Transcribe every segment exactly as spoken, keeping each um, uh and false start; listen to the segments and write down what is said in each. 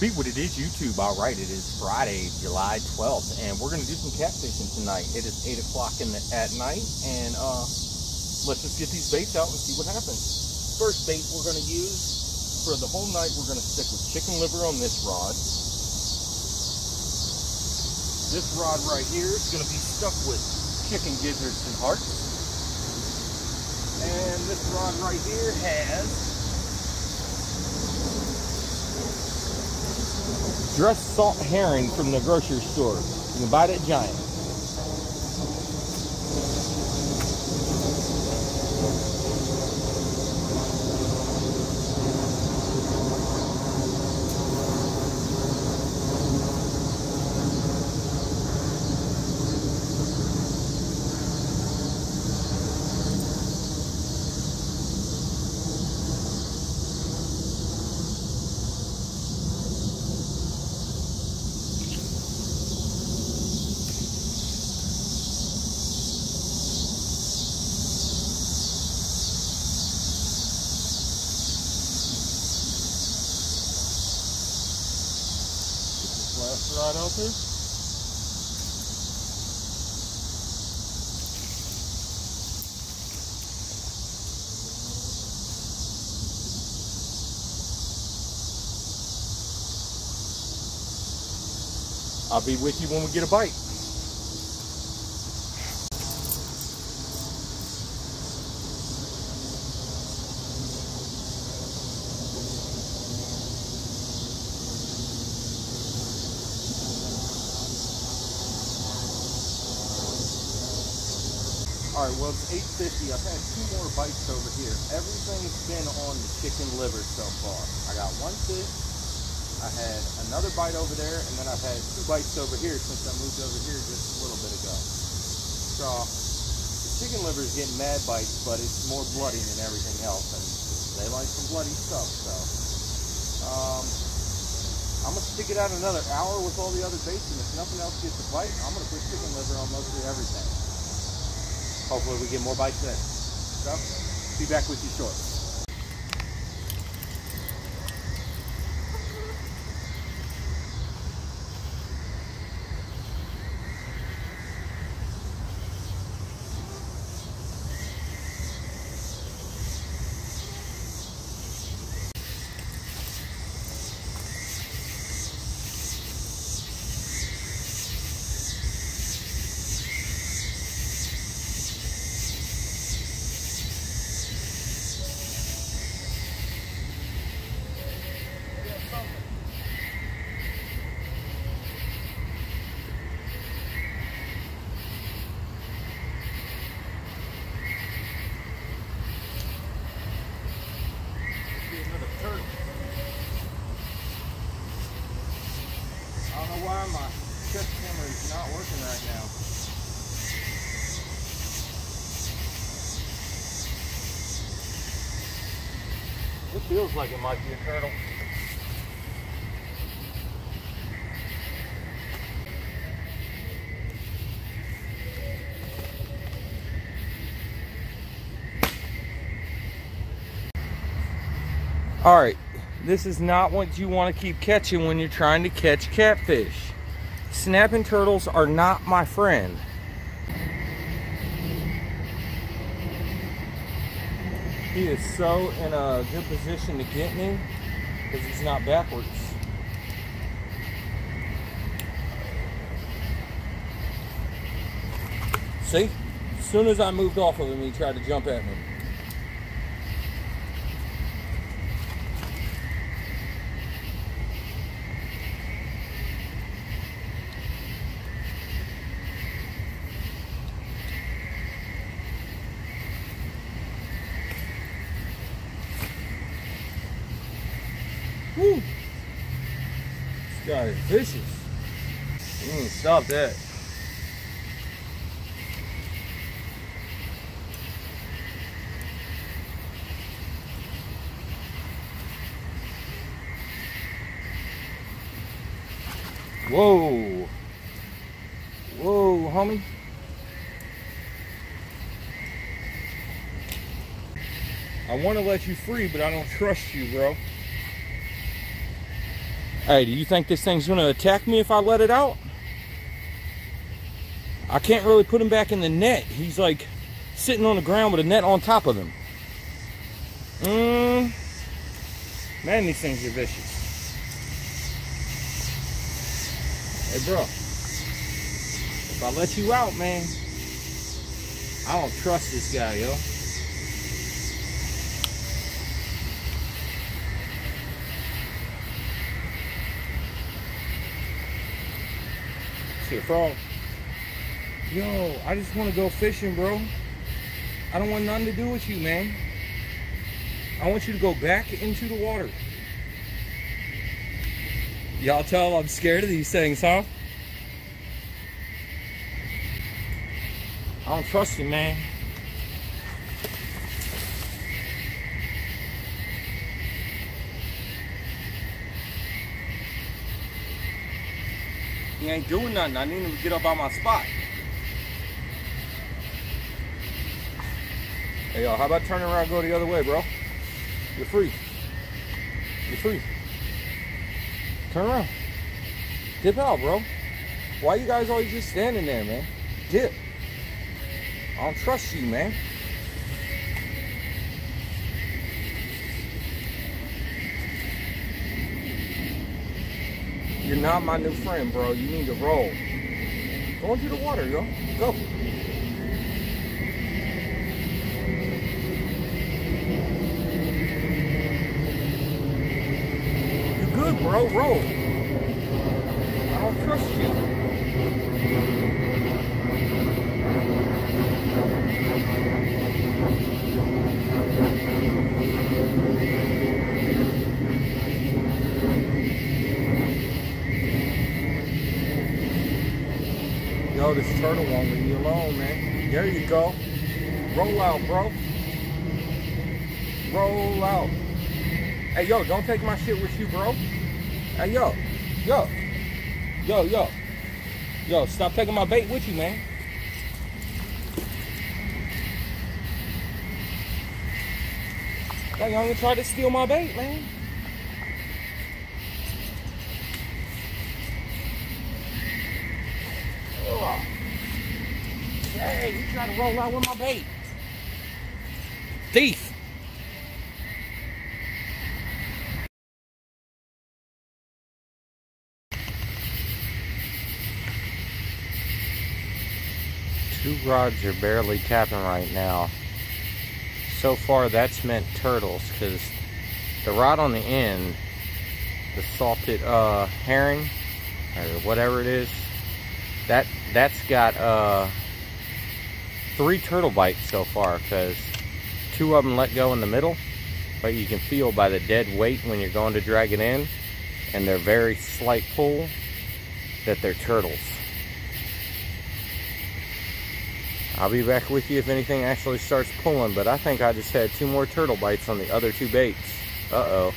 be what it is, YouTube. All right, it is Friday, July twelfth, and we're going to do some cat fishing tonight. It is eight o'clock at night, and uh, let's just get these baits out and see what happens. First bait we're going to use for the whole night, we're going to stick with chicken liver on this rod. This rod right here is going to be stuck with chicken gizzards and hearts. And this rod right here has dressed salt herring from the grocery store. You can buy it at Giant. Last rod out there. I'll be with you when we get a bite. Alright, well it's eight fifty, I've had two more bites over here. Everything's been on the chicken liver so far. I got one fish, I had another bite over there, and then I've had two bites over here since I moved over here just a little bit ago. So, the chicken liver is getting mad bites, but it's more bloody than everything else, and they like some bloody stuff, so. Um, I'm going to stick it out another hour with all the other baits, and if nothing else gets a bite, I'm going to put chicken liver on mostly everything. Hopefully we get more bites then. So, be back with you shortly. Not working right now. It feels like it might be a turtle. All right, this is not what you want to keep catching when you're trying to catch catfish. Snapping turtles are not my friend. He is so in a good position to get me because he's not backwards. See? As soon as I moved off of him, he tried to jump at me. Woo. This guy is vicious. You need to stop that. Whoa. Whoa, homie. I want to let you free, but I don't trust you, bro. Hey, do you think this thing's going to attack me if I let it out? I can't really put him back in the net. He's like sitting on the ground with a net on top of him. Mm. Man, these things are vicious. Hey, bro. If I let you out, man, I don't trust this guy, yo. See a frog. Yo, I just want to go fishing, bro. I don't want nothing to do with you, man. I want you to go back into the water. Y'all tell I'm scared of these things, huh? I don't trust you, man. He ain't doing nothing. I need him to get up on my spot. Hey, y'all, how about turning around and go the other way, bro? You're free. You're free. Turn around. Dip out, bro. Why you guys always just standing there, man? Dip. I don't trust you, man. You're not my new friend, bro. You need to roll. Go into the water, yo. Go. Good, bro, roll. I don't trust you. Yo, this turtle won't leave me alone, man. There you go. Roll out, bro. Roll out. Hey, yo, don't take my shit with you, bro. Hey, yo, yo, yo, yo, yo, stop taking my bait with you, man. Y'all gonna try to steal my bait, man. Ugh. Hey, you trying to roll out with my bait. Thief. Two rods are barely tapping right now. So far that's meant turtles, because the rod on the end, the salted uh, herring or whatever it is, that, that's got uh, three turtle bites so far, because two of them let go in the middle, but you can feel by the dead weight when you're going to drag it in and their very slight pull that they're turtles. I'll be back with you if anything actually starts pulling, but I think I just had two more turtle bites on the other two baits. Uh-oh.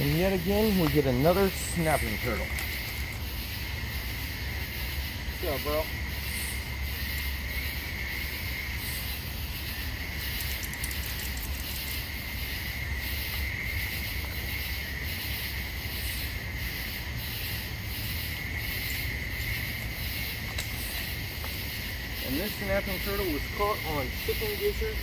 And yet again, we get another snapping turtle. What's up, bro? And this snapping turtle was caught on chicken gizzards.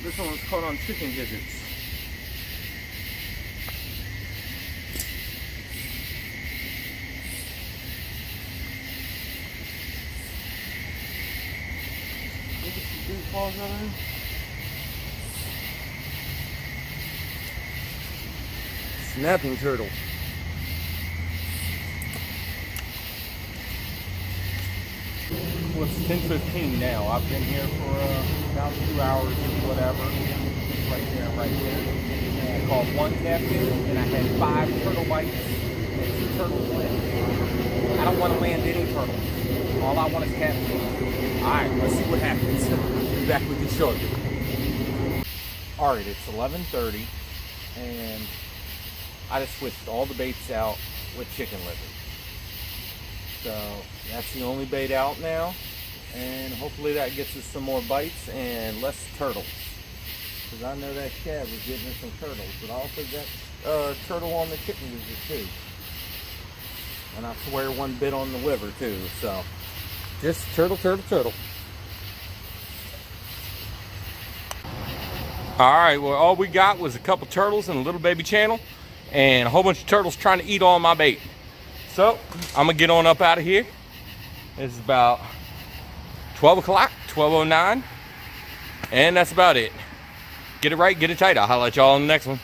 This one's caught on chicken gizzards. Look at you, dude. falls over. Snapping turtle. Well, it's ten fifteen now. I've been here for uh, about two hours or whatever. Right there, right there. I caught one captive, and I had five turtle bites and two turtles landed. I don't want to land any turtles. All I want is captive. All right, let's see what happens. I'll be back with you shortly. All right, it's eleven thirty, and I just switched all the baits out with chicken liver. So that's the only bait out now, and hopefully that gets us some more bites and less turtles, because I know that shad was getting us some turtles, but I also got uh, turtle on the chicken liver too, and I swear one bit on the liver too. So just turtle, turtle, turtle. All right, well, all we got was a couple turtles and a little baby channel, and a whole bunch of turtles trying to eat all my bait. So I'm gonna get on up out of here. It's about twelve o'clock, twelve oh nine, and that's about it. Get it right, get it tight. I'll holler at y'all on the next one.